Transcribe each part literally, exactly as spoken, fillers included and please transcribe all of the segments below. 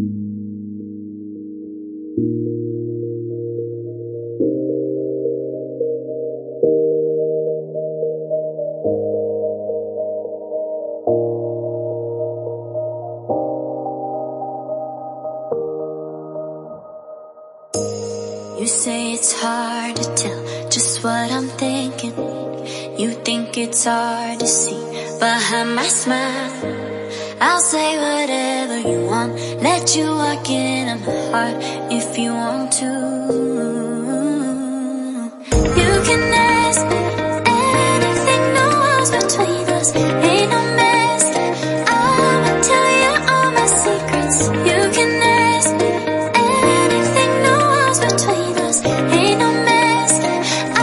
You say it's hard to tell just what I'm thinking. You think it's hard to see behind my smile. I'll say whatever you want, let you walk in on my heart if you want to. You can ask me anything, no walls between us. Ain't no mess, I'ma tell you all my secrets. You can ask me anything, no walls between us. Ain't no mess,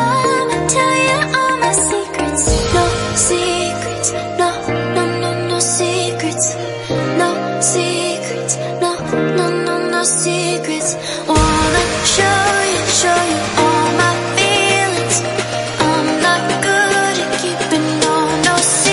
I'ma tell you all my secrets. No secrets, no, no, no, no secrets. No secrets, no, no, no, no secrets. Wanna show you, show you all my feelings. I'm not good at keeping no, no secrets.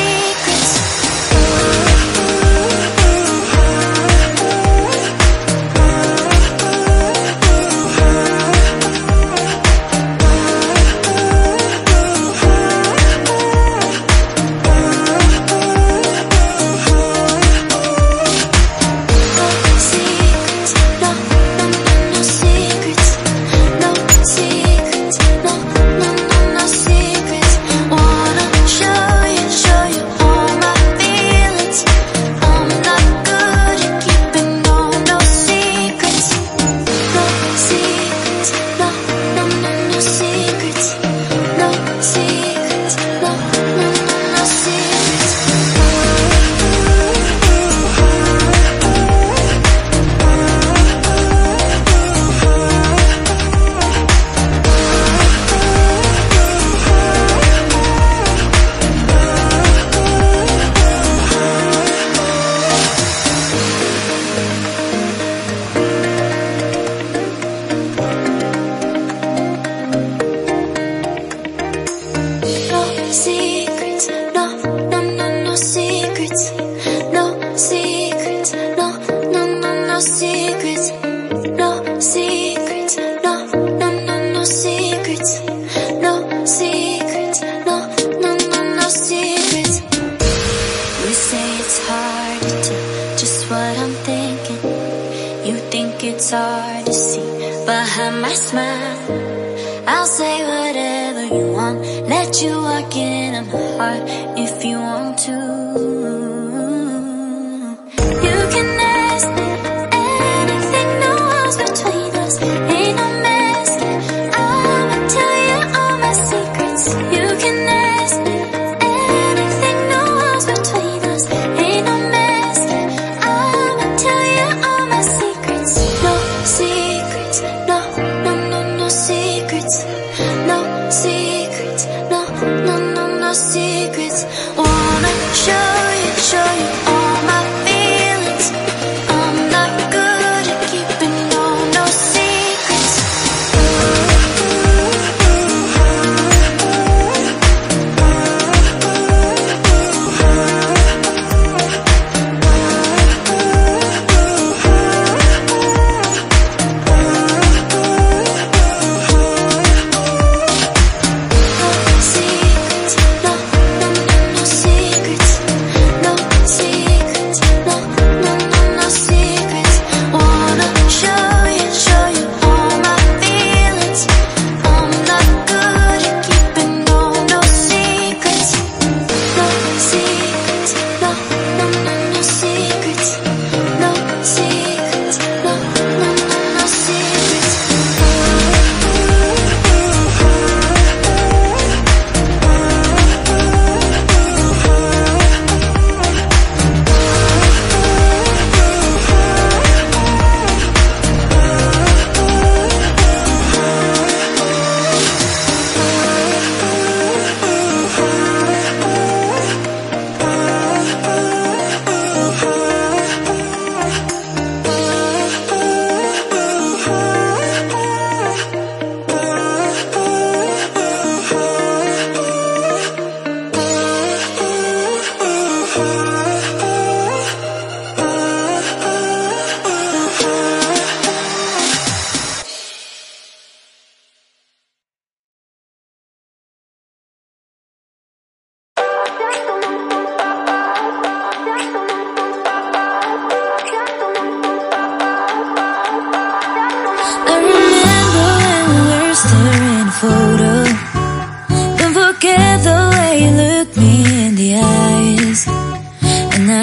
It's hard to see behind my smile. I'll say whatever you want, let you walk in on my heart if you want to. You can ask me anything, no walls between us. Ain't no mess, I'ma tell you all my secrets. You can ask me anything, no walls between us. Ain't no mess, I'ma tell you all my secrets. Secrets, no, no, no, no secrets. No secrets, no, no, no, no secrets. Wanna show you.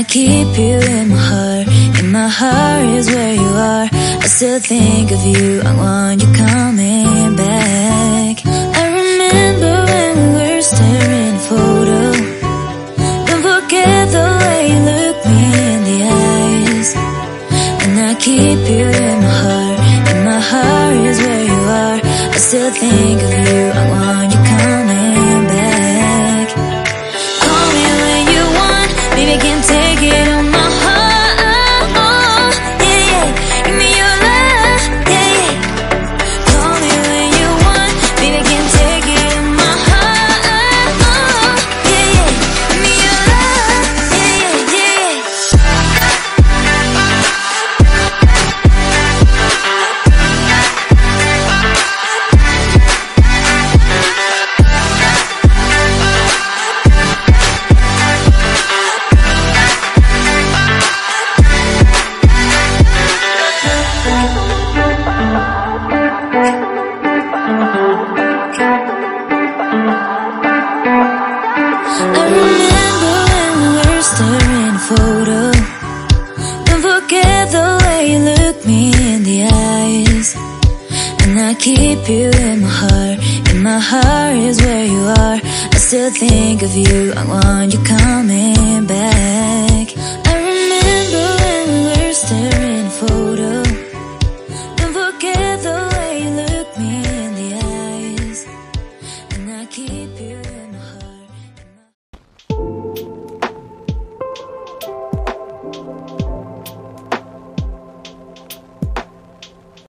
keep you in my heart, and my heart is where you are. I still think of you, I want you coming back. I remember when we were staring at a photo. Don't forget the way you look me in the eyes. And I keep you in my heart, and my heart is where you are. I still think of you, I want you coming back. Call me when you want, baby, can't take it on my heart. Oh, oh, yeah, yeah, give me your love, yeah, yeah. Call me when you want, baby, can't take it on my heart. Oh, oh, yeah, yeah, give me your love, yeah, yeah, keep you in my heart, and my heart is where you are. I still think of you, I want you coming back. I remember when we were staring forward.